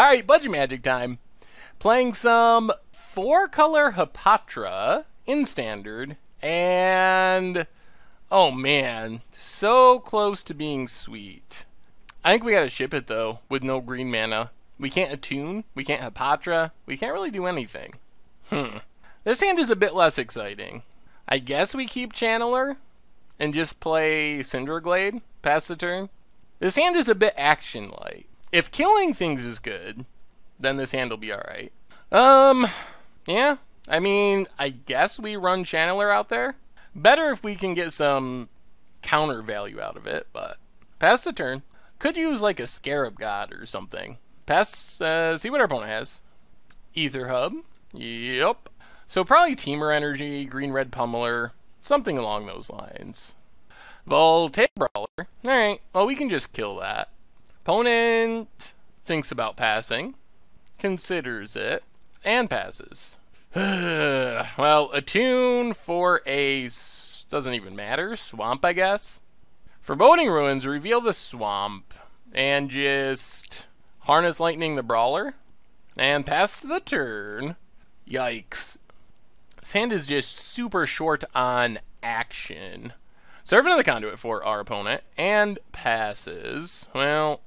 All right, budget magic time. Playing some 4-color Hapatra in standard, and oh man, so close to being sweet. I think we gotta ship it though, with no green mana. We can't attune, we can't Hapatra, we can't really do anything. This hand is a bit less exciting. I guess we keep Channeler and just play Cinderglade, pass the turn. This hand is a bit action-light. If killing things is good, then this hand will be alright. Yeah, I mean, I guess we run Channeler out there. Better if we can get some counter value out of it, but pass the turn. Could use like a Scarab God or something. Pass, see what our opponent has. Aether Hub, yep. So probably Temur Energy, Green Red Pummeler, something along those lines. Voltaic Brawler, alright, well we can just kill that. Opponent thinks about passing, considers it, and passes. Well, attune for a, doesn't even matter, swamp I guess. Foreboding Ruins, reveal the swamp, and just Harness Lightning the Brawler, and pass the turn. Yikes. Sand is just super short on action. Serve another conduit for our opponent, and passes. Well,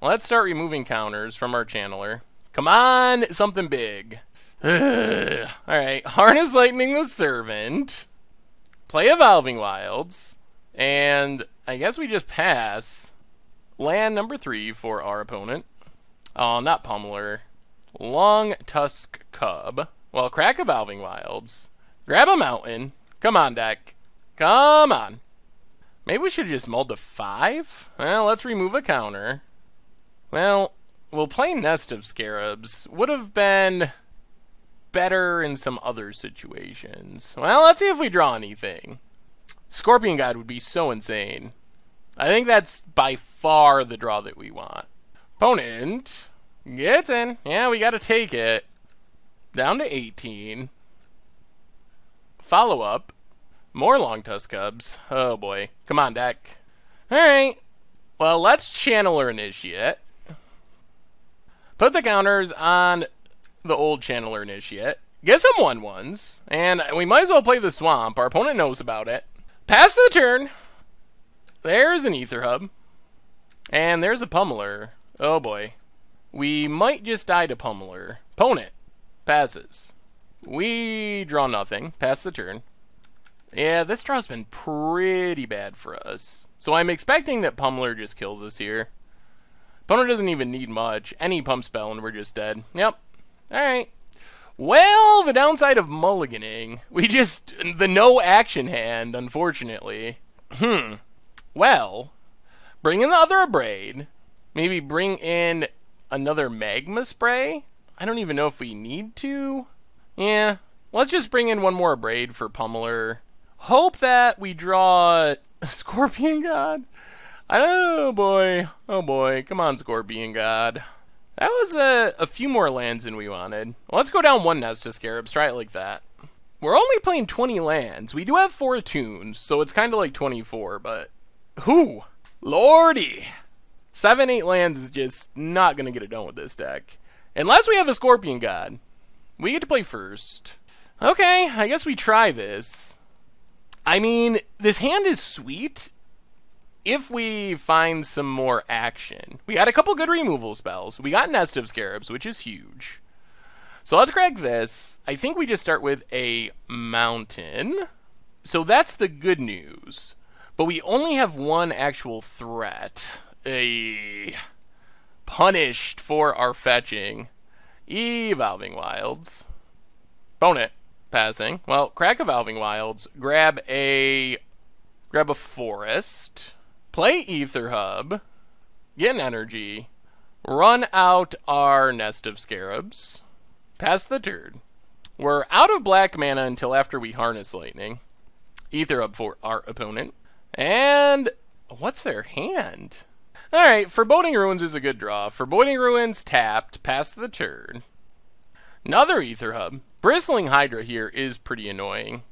let's start removing counters from our Channeler. Come on, something big. Alright, Harness Lightning the Servant. Play Evolving Wilds. And I guess we just pass. Land number 3 for our opponent. Oh, not Pummeler. Long Tusk Cub. Well, crack Evolving Wilds. Grab a mountain. Come on, deck. Come on. Maybe we should just mold to 5? Well, let's remove a counter. Well, we'll play Nest of Scarabs. Would have been better in some other situations. Well, let's see if we draw anything. Scorpion God would be so insane. I think that's by far the draw that we want. Opponent gets in. Yeah, we gotta take it. Down to 18. Follow up. More Long Tusk Cubs. Oh boy. Come on, deck. Alright. Well, let's Channeler Initiate. Put the counters on the old Channeler Initiate. Get some 1/1s. And we might as well play the swamp. Our opponent knows about it. Pass the turn. There's an Aether Hub. And there's a Pummeler. Oh boy. We might just die to Pummeler. Opponent passes. We draw nothing. Pass the turn. Yeah, this draw's been pretty bad for us. So I'm expecting that Pummeler just kills us here. Opponent doesn't even need much. Any pump spell and we're just dead. Yep. Alright. Well, the downside of mulliganing. The no action hand, unfortunately. Well, bring in the other Abrade. Maybe bring in another Magma Spray. I don't even know if we need to. Yeah. Let's just bring in one more Abrade for Pummeler. Hope that we draw Scorpion God. Oh boy. Oh boy. Come on, Scorpion God. That was a few more lands than we wanted. Well, let's go down 1 Nest to Scarabs. Try it like that. We're only playing 20 lands. We do have 4 attunes, so it's kind of like 24, but whoo, lordy. 7-8 lands is just not going to get it done with this deck. Unless we have a Scorpion God. We get to play first. Okay, I guess we try this. I mean, this hand is sweet if we find some more action. We got a couple good removal spells. We got Nest of Scarabs, which is huge. So let's crack this. I think we just start with a mountain. So that's the good news. But we only have 1 actual threat. Punished for our fetching. Evolving Wilds. Opponent passing. Well, crack Evolving Wilds. Grab a forest. Play Aether Hub. Get an energy. Run out our Nest of Scarabs. Pass the turn. We're out of black mana until after we Harness Lightning. Aether Hub for our opponent. And what's their hand? Alright, Foreboding Ruins is a good draw. Foreboding Ruins tapped. Pass the turn. Another Aether Hub. Bristling Hydra here is pretty annoying.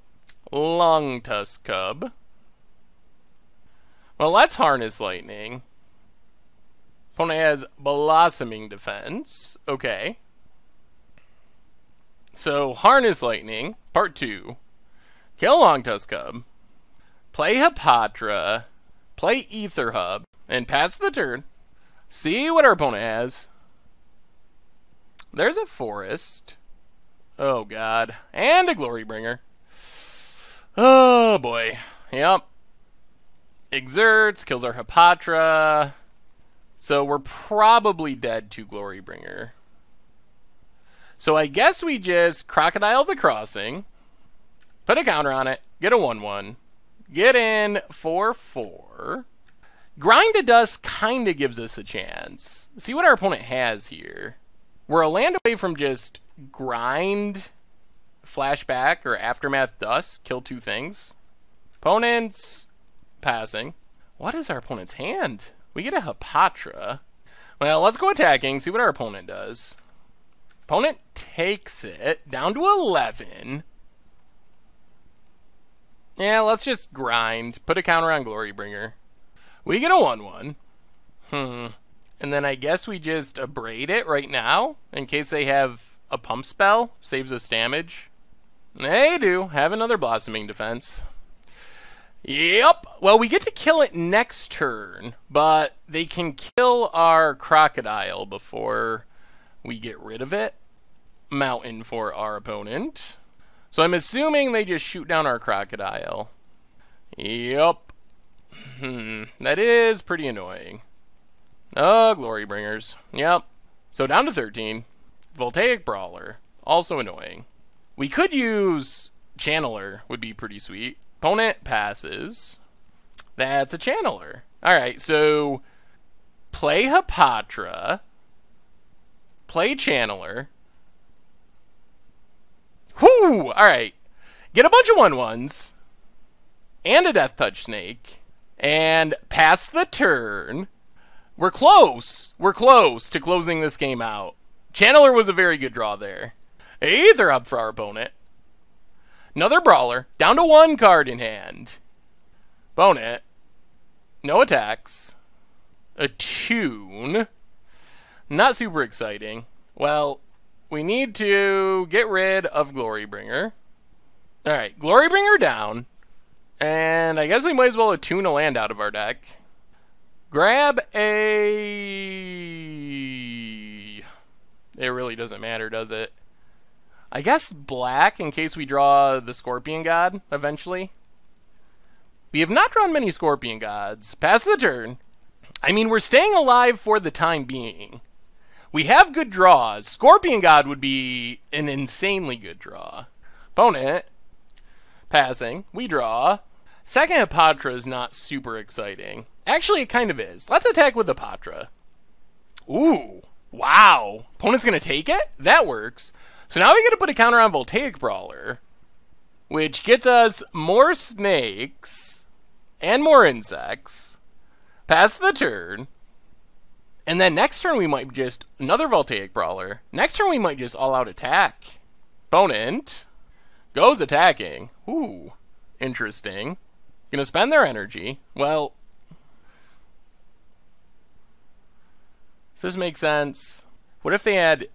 Long Tusk Cub. Well, let's Harness Lightning. Opponent has Blossoming Defense. Okay. So, Harness Lightning, Part 2. Kill Long Tusk Cub. Play Hapatra. Play Aether Hub. And pass the turn. See what our opponent has. There's a Forest. Oh, God. And a Glorybringer. Oh, boy. Yep. Exerts, kills our Hapatra. So we're probably dead to Glorybringer. So I guess we just Crocodile the Crossing. Put a counter on it. Get a 1-1. Get in 4-4. Grind // Dust kind of gives us a chance. See what our opponent has here. We're a land away from just Grind, Flashback, or Aftermath Dust. Kill two things. Opponent's passing. What is our opponent's hand? We get a Hapatra. Well, let's go attacking, see what our opponent does. Opponent takes it down to 11. Yeah, let's just grind. Put a counter on Glorybringer. We get a 1-1. And then I guess we just abrade it right now in case they have a pump spell. Saves us damage. They do. Have another Blossoming Defense. Yep. Well, we get to kill it next turn, but they can kill our crocodile before we get rid of it. Mountain for our opponent. So I'm assuming they just shoot down our crocodile. Yep. That is pretty annoying. Oh, Glorybringers. Yep. So down to 13. Voltaic Brawler. Also annoying. We could use Channeler. Would be pretty sweet. Opponent passes. That's a Channeler. Alright, so play Hapatra. Play Channeler. Whoo! Alright. Get a bunch of 1-1s. And a Death Touch Snake. And pass the turn. We're close. We're close to closing this game out. Channeler was a very good draw there. Aether Hub for our opponent. Another Brawler, down to one card in hand. Opponent, no attacks. Attune. Not super exciting. Well, we need to get rid of Glorybringer. All right, Glorybringer down. And I guess we might as well attune a land out of our deck. Grab a... It really doesn't matter, does it? I guess black, in case we draw the Scorpion God, eventually. We have not drawn many Scorpion Gods. Pass the turn. I mean, we're staying alive for the time being. We have good draws. Scorpion God would be an insanely good draw. Opponent. Passing. We draw. Second Hapatra is not super exciting. Actually, it kind of is. Let's attack with Hapatra. Ooh. Wow. Opponent's going to take it? That works. So now we got to put a counter on Voltaic Brawler, which gets us more snakes and more insects. Pass the turn. And then next turn we might just another Voltaic Brawler. Next turn we might just all out attack. Opponent goes attacking. Ooh, interesting. Gonna spend their energy. Well, does this make sense? What if they had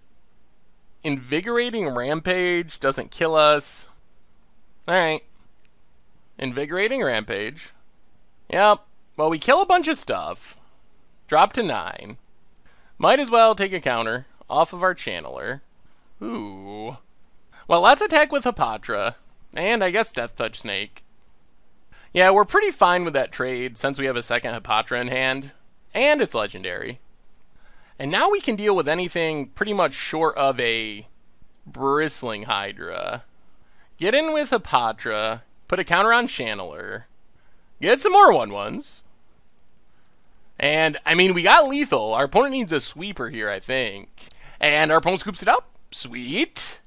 Invigorating Rampage? Doesn't kill us. Alright. Invigorating Rampage. Yep. Well, we kill a bunch of stuff. Drop to 9. Might as well take a counter off of our Channeler. Ooh. Well, let's attack with Hapatra. And I guess Death Touch Snake. Yeah, we're pretty fine with that trade since we have a second Hapatra in hand. And it's legendary. And now we can deal with anything pretty much short of a Bristling Hydra. Get in with Hapatra. Put a counter on Channeler. Get some more 1-1s. And, I mean, we got lethal. Our opponent needs a sweeper here, I think. And our opponent scoops it up. Sweet.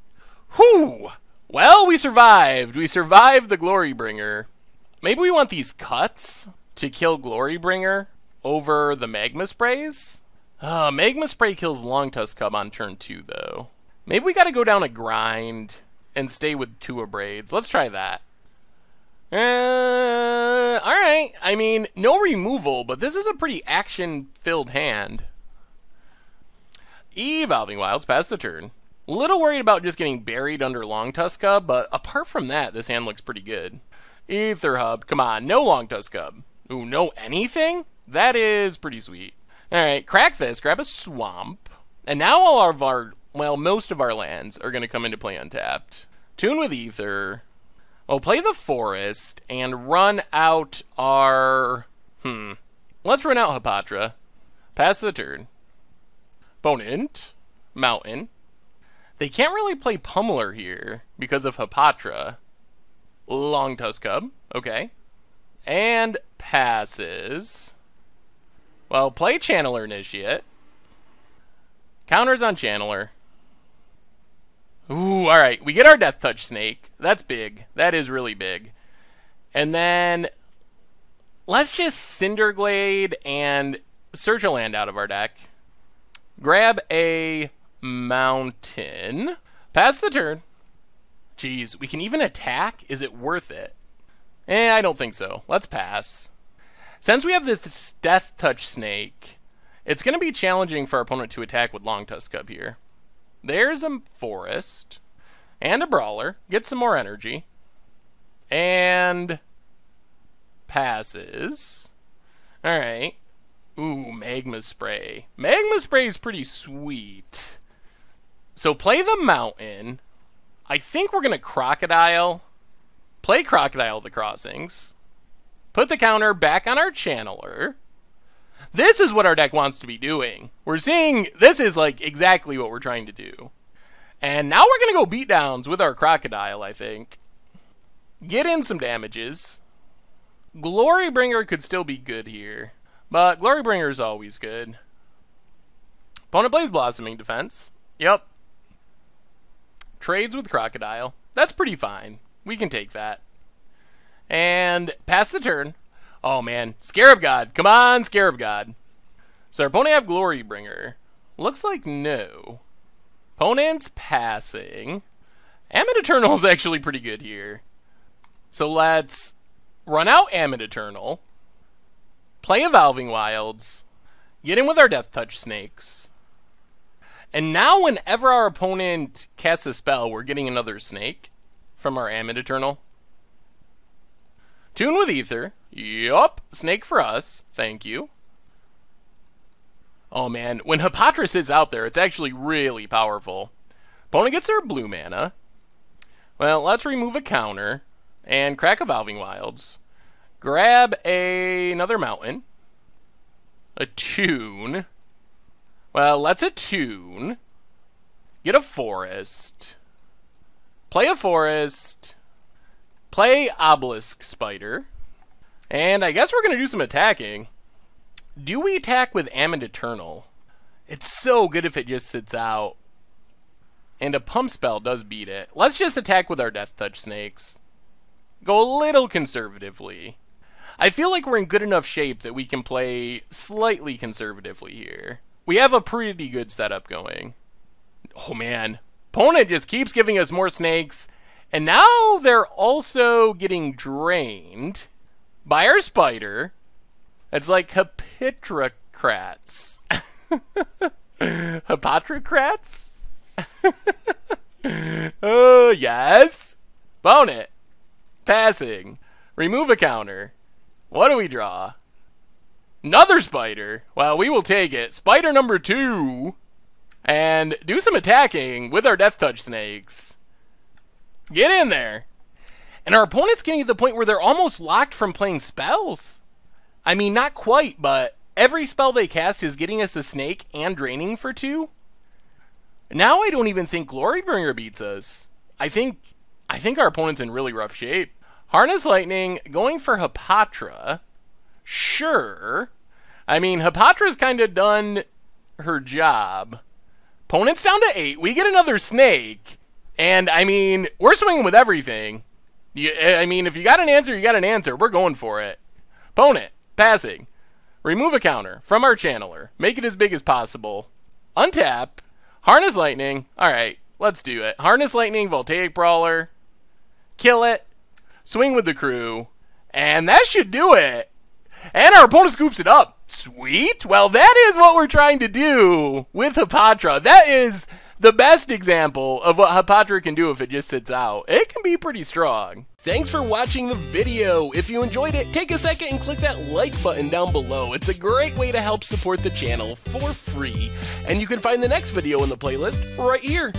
Whew. Well, we survived. We survived the Glorybringer. Maybe we want these cuts to kill Glorybringer over the Magma Sprays? Magma Spray kills Long Tusk Cub on turn 2, though. Maybe we gotta go down a grind and stay with 2 Abrades. Let's try that. Alright. I mean, no removal, but this is a pretty action-filled hand. Evolving Wilds past the turn. A little worried about just getting buried under Long Tusk Cub, but apart from that, this hand looks pretty good. Aether Hub, come on, no Long Tusk Cub. Ooh, no anything? That is pretty sweet. Alright, crack this, grab a swamp. And now all of our, well, most of our lands are going to come into play untapped. Tune with Aether. We'll play the forest and run out our... Let's run out Hapatra. Pass the turn. Opponent. Mountain. They can't really play Pummeler here because of Hapatra. Long Tusk Cub. Okay. And passes. Well, play Channeler Initiate. Counters on Channeler. Ooh, alright. We get our Death Touch Snake. That's big. That is really big. And then let's just Cinderglade and search a land out of our deck. Grab a mountain. Pass the turn. Jeez, we can even attack? Is it worth it? Eh, I don't think so. Let's pass. Since we have this Death Touch Snake, it's going to be challenging for our opponent to attack with Long Tusk Cub here. There's a forest and a brawler. Get some more energy. And passes. All right. Ooh, Magma Spray. Magma Spray is pretty sweet. So play the mountain. I think we're going to Crocodile. Play Crocodile the Crossings. Put the counter back on our Channeler. This is what our deck wants to be doing. We're seeing this is like exactly what we're trying to do. And now we're going to go beatdowns with our Crocodile, I think. Get in some damages. Glorybringer could still be good here. But Glorybringer is always good. Opponent plays Blossoming Defense. Yep. Trades with Crocodile. That's pretty fine. We can take that. And pass the turn. Oh, man. Scarab God. Come on, Scarab God. So our opponent have Glorybringer. Looks like no. Opponent's passing. Ammit Eternal is actually pretty good here. So let's run out Ammit Eternal. Play Evolving Wilds. Get in with our Death Touch Snakes. And now whenever our opponent casts a spell, we're getting another snake from our Ammit Eternal. Tune with Aether. Yup. Snake for us. Thank you. Oh, man. When Hapatra sits out there, it's actually really powerful. Opponent gets her blue mana. Well, let's remove a counter and crack Evolving Wilds. Grab another mountain. Attune. Well, let's attune. Get a forest. Play a forest. Play Obelisk Spider. And I guess we're going to do some attacking. Do we attack with Ammit Eternal? It's so good if it just sits out. And a pump spell does beat it. Let's just attack with our Death Touch Snakes. Go a little conservatively. I feel like we're in good enough shape that we can play slightly conservatively here. We have a pretty good setup going. Oh, man. Opponent just keeps giving us more snakes. And now they're also getting drained by our spider. It's like Hapitrocrats. Hapatrocrats? Oh, yes. Opponent. Passing. Remove a counter. What do we draw? Another spider. Well, we will take it. Spider number 2. And do some attacking with our Death Touch Snakes. Get in there. And our opponent's getting to the point where they're almost locked from playing spells. I mean, not quite, but every spell they cast is getting us a snake and draining for 2. Now I don't even think Glorybringer beats us. I think our opponent's in really rough shape. Harness Lightning, going for Hapatra. Sure. I mean, Hapatra's kind of done her job. Opponent's down to 8. We get another snake. And, I mean, we're swinging with everything. I mean, if you got an answer, you got an answer. We're going for it. Opponent, passing. Remove a counter from our Channeler. Make it as big as possible. Untap. Harness Lightning. All right, let's do it. Harness Lightning, Voltaic Brawler. Kill it. Swing with the crew. And that should do it. And our opponent scoops it up. Sweet. Well, that is what we're trying to do with Hapatra. That is the best example of what Hapatra can do if it just sits out. It can be pretty strong. Thanks for watching the video. If you enjoyed it, take a second and click that like button down below. It's a great way to help support the channel for free. And you can find the next video in the playlist right here.